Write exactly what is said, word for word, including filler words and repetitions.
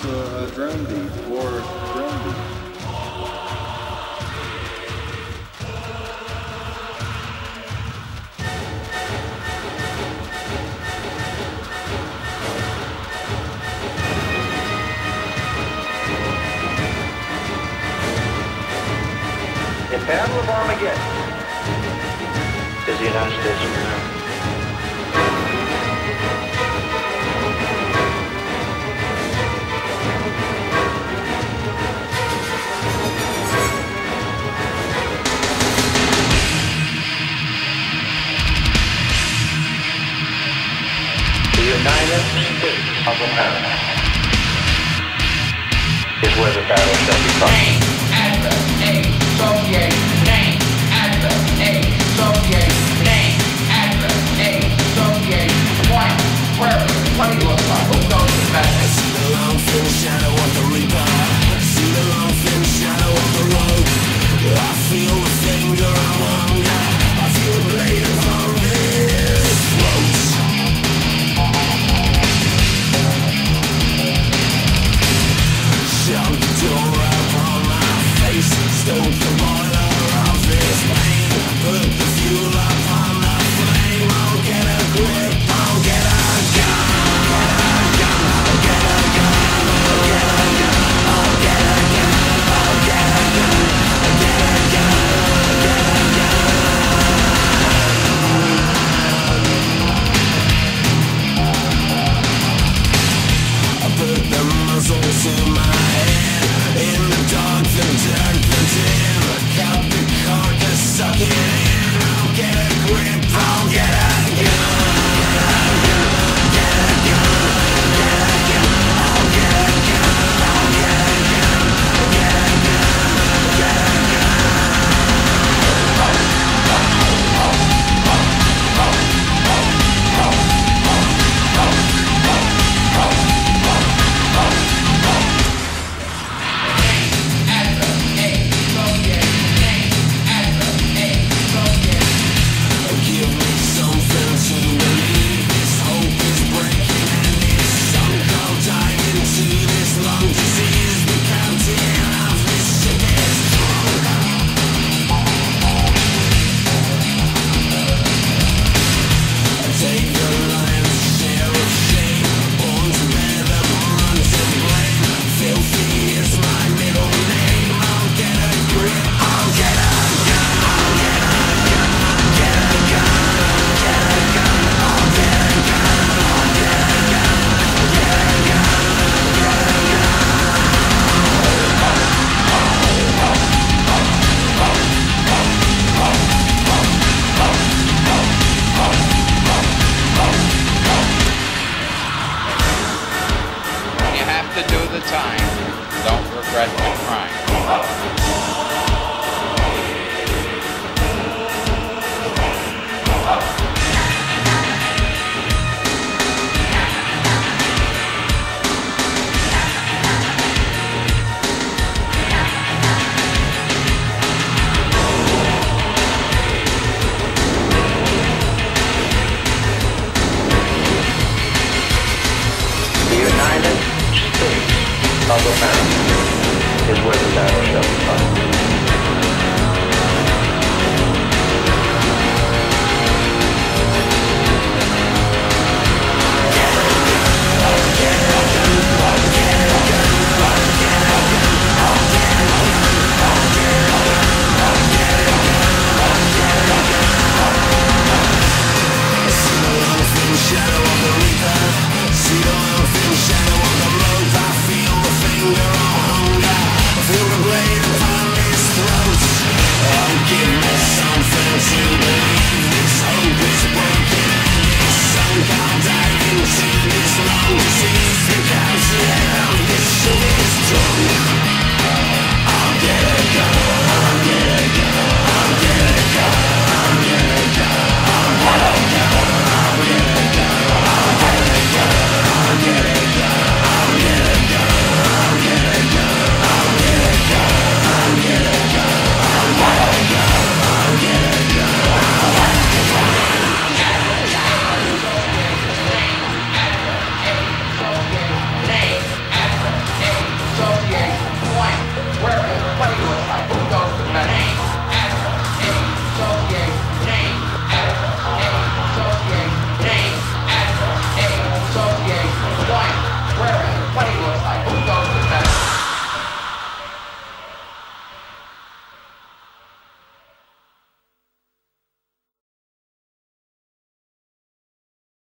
It's a, a drone beat or drone beat. In Battle of Armageddon, there's the United States. United States of America is where the battle shall be fought. Aim at the Soviet